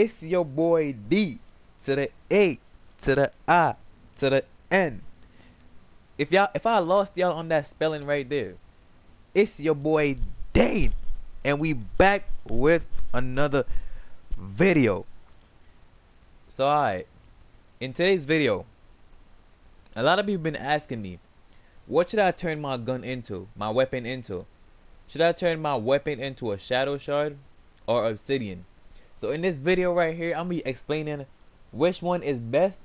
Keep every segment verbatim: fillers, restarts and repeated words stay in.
It's your boy D to the A to the I to the N. If y'all, if I lost y'all on that spelling right there, it's your boy Dane, and we back with another video. So alright, in today's video, a lot of people been asking me, what should I turn my gun into, my weapon into? Should I turn my weapon into a Shadowshard or Obsidian? So in this video right here, I'm going to be explaining which one is best,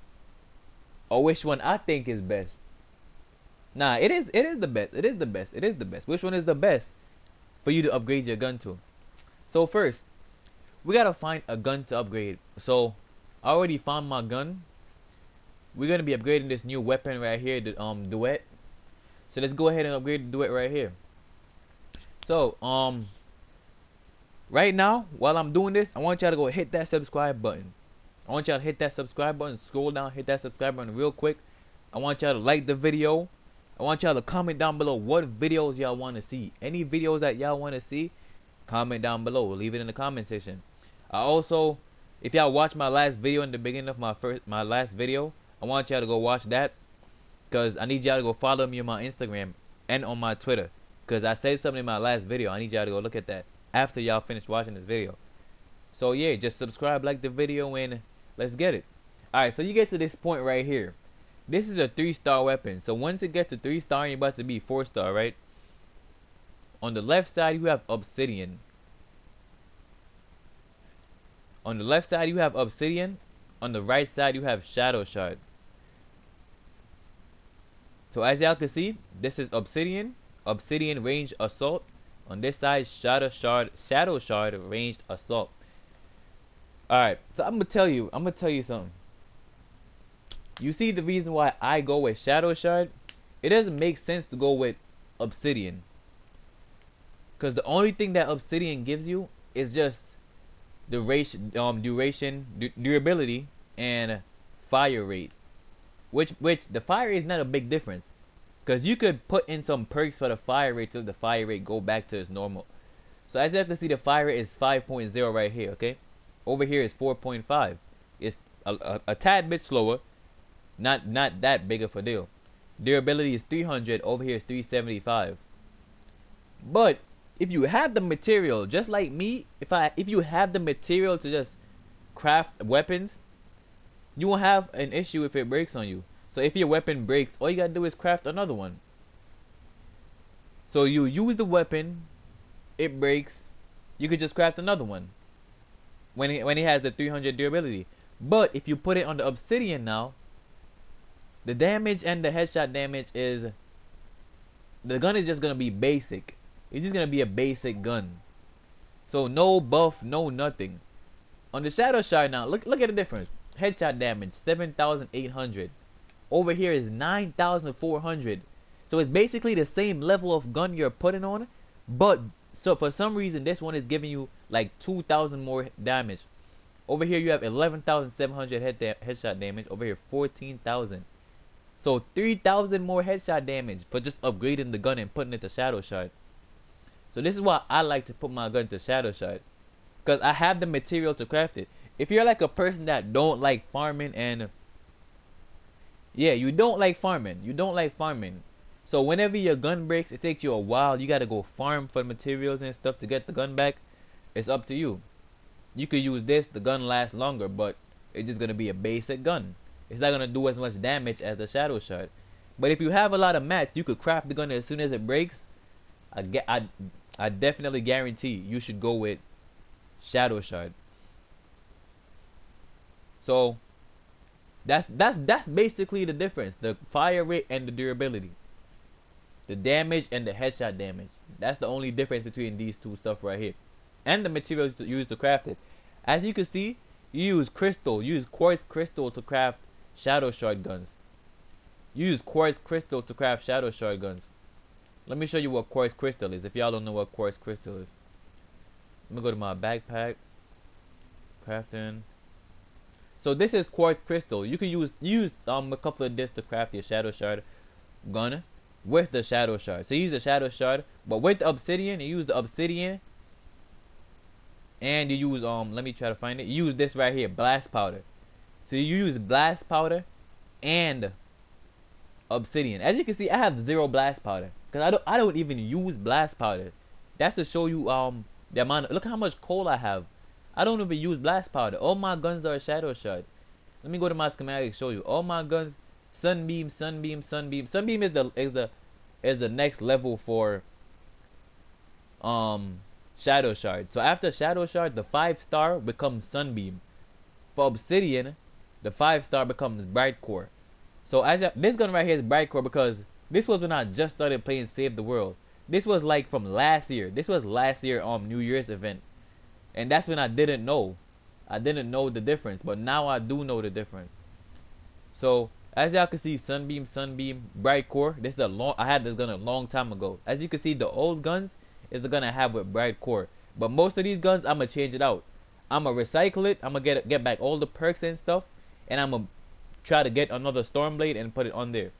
or which one I think is best. Nah, it is, it is the best. It is the best. It is the best. Which one is the best for you to upgrade your gun to? So first, we got to find a gun to upgrade. So I already found my gun. We're going to be upgrading this new weapon right here, the um, Duet. So let's go ahead and upgrade the Duet right here. So, um, right now, while I'm doing this, I want y'all to go hit that subscribe button. I want y'all to hit that subscribe button. Scroll down, hit that subscribe button real quick. I want y'all to like the video. I want y'all to comment down below what videos y'all want to see. Any videos that y'all want to see, comment down below. Leave it in the comment section. I also, if y'all watched my last video in the beginning of my first, my last video, I want y'all to go watch that, because I need y'all to go follow me on my Instagram and on my Twitter. Because I said something in my last video. I need y'all to go look at that after y'all finish watching this video. So yeah, just subscribe, like the video, and let's get it. Alright, so you get to this point right here. This is a three star weapon. So once it gets to three star, you're about to be four star, right? On the left side, you have Obsidian. On the left side, you have Obsidian. On the right side, you have Shadowshard. So as y'all can see, this is Obsidian. Obsidian Ranged Assault. On this side, Shadowshard, Shadowshard Ranged Assault. Alright, so I'm gonna tell you, I'm gonna tell you something. You see the reason why I go with Shadowshard? It doesn't make sense to go with Obsidian, because the only thing that Obsidian gives you is just duration, um, duration, du durability, and fire rate. Which, which the fire rate is not a big difference, because you could put in some perks for the fire rate till the fire rate go back to its normal. So as you have to see, the fire rate is five point zero right here, okay? Over here is four point five. It's a, a, a tad bit slower. Not not that big of a deal. Durability is three hundred. Over here is three seventy-five. But if you have the material, just like me, if I if you have the material to just craft weapons, you won't have an issue if it breaks on you. So if your weapon breaks, all you gotta do is craft another one. So you use the weapon, it breaks, you could just craft another one when it, when it has the three hundred durability. But if you put it on the Obsidian now, the damage and the headshot damage is, the gun is just gonna be basic. It's just gonna be a basic gun. So no buff, no nothing. On the Shadowshard now, look look at the difference. Headshot damage, seven thousand eight hundred. Over here is nine thousand four hundred. So it's basically the same level of gun you're putting on, but so for some reason this one is giving you like two thousand more damage. Over here you have eleven thousand seven hundred head da headshot damage. Over here fourteen thousand. So three thousand more headshot damage for just upgrading the gun and putting it to Shadowshard. So this is why I like to put my gun to Shadowshard, because I have the material to craft it. If you're like a person that don't like farming, and yeah, you don't like farming. You don't like farming. So whenever your gun breaks, it takes you a while. You got to go farm for materials and stuff to get the gun back. It's up to you. You could use this. The gun lasts longer, but it's just going to be a basic gun. It's not going to do as much damage as the Shadowshard. But if you have a lot of mats, you could craft the gun as soon as it breaks. I, get, I, I definitely guarantee you should go with Shadowshard. So That's that's that's basically the difference. The fire rate and the durability. The damage and the headshot damage. That's the only difference between these two stuff right here. And the materials to use to craft it. As you can see, you use crystal, you use quartz crystal to craft Shadowshard guns. You use quartz crystal to craft Shadowshard guns. Let me show you what quartz crystal is, if y'all don't know what quartz crystal is. Let me go to my backpack. Crafting. So this is quartz crystal. You can use use um a couple of this to craft your Shadowshard gun with the Shadowshard. So you use the Shadowshard, but with the Obsidian, you use the Obsidian and you use um let me try to find it. You use this right here, blast powder. So you use blast powder and obsidian. As you can see, I have zero blast powder because I don't I don't even use blast powder. That's to show you um the amount of, look how much coal I have. I don't even use blast powder. All my guns are Shadowshard. Let me go to my schematic, show you all my guns. Sunbeam, Sunbeam, Sunbeam. Sunbeam is the is the is the next level for um Shadowshard. So after Shadowshard, the five star becomes Sunbeam. For Obsidian, the five star becomes Brightcore. So as I, this gun right here is Brightcore because this was when I just started playing Save the World. This was like from last year. This was last year um New Year's event, and that's when I didn't know, I didn't know the difference. But now I do know the difference. So as y'all can see, Sunbeam, Sunbeam, Brightcore. This is a long. I had this gun a long time ago. As you can see, the old guns is the gun I have with Brightcore. But most of these guns, I'ma change it out. I'ma recycle it. I'ma get get back all the perks and stuff, and I'ma try to get another Stormblade and put it on there.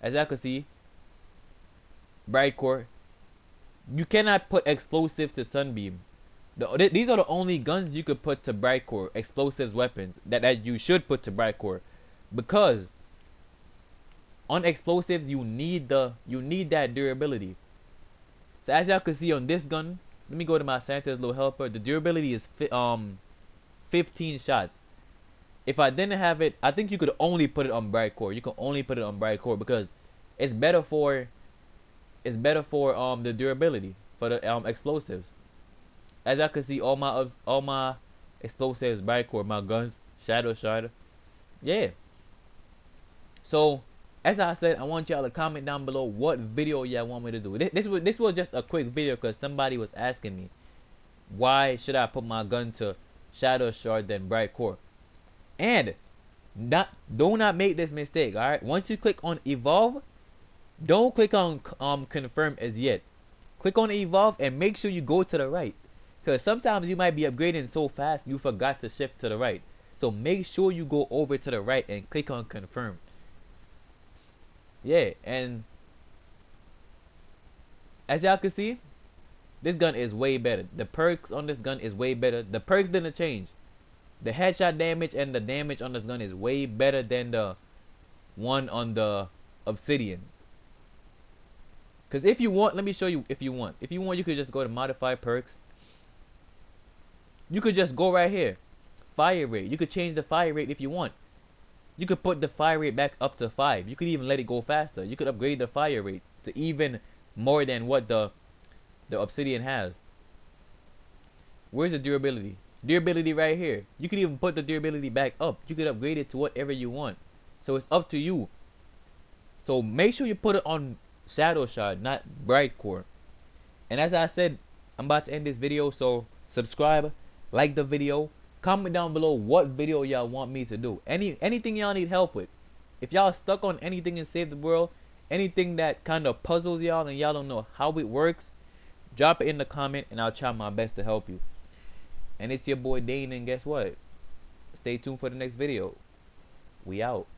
As y'all can see, Brightcore. You cannot put explosives to Sunbeam. The, th these are the only guns you could put to Brightcore, explosives weapons that that you should put to Brightcore, because on explosives you need the you need that durability. So as y'all can see on this gun, let me go to my Santa's little helper. The durability is fi um fifteen shots. If I didn't have it, I think you could only put it on Brightcore. You can only put it on Brightcore because it's better for it's better for um the durability for the um explosives. As y'all can see, all my all my explosives Brightcore, my guns Shadowshard. Yeah. So as I said, I want y'all to comment down below what video y'all want me to do. This, this was this was just a quick video because somebody was asking me, why should I put my gun to Shadowshard than Brightcore? And not do not make this mistake. All right, once you click on evolve, don't click on um confirm as yet. Click on evolve and make sure you go to the right, because sometimes you might be upgrading so fast you forgot to shift to the right. So make sure you go over to the right and click on confirm. Yeah, and as y'all can see, this gun is way better. The perks on this gun is way better. The perks didn't change. The headshot damage and the damage on this gun is way better than the one on the Obsidian. Because if you want, let me show you if you want. If you want, you could just go to modify perks. You could just go right here. Fire rate. You could change the fire rate if you want. You could put the fire rate back up to five. You could even let it go faster. You could upgrade the fire rate to even more than what the the Obsidian has. Where's the durability? Durability right here. You could even put the durability back up. You could upgrade it to whatever you want. So it's up to you. So make sure you put it on Shadowshard, not Brightcore. And as I said, I'm about to end this video. So subscribe, like the video. Comment down below what video y'all want me to do. Any anything y'all need help with. If y'all stuck on anything in Save the World, anything that kind of puzzles y'all and y'all don't know how it works, drop it in the comment and I'll try my best to help you. And it's your boy Dane, and guess what? Stay tuned for the next video. We out.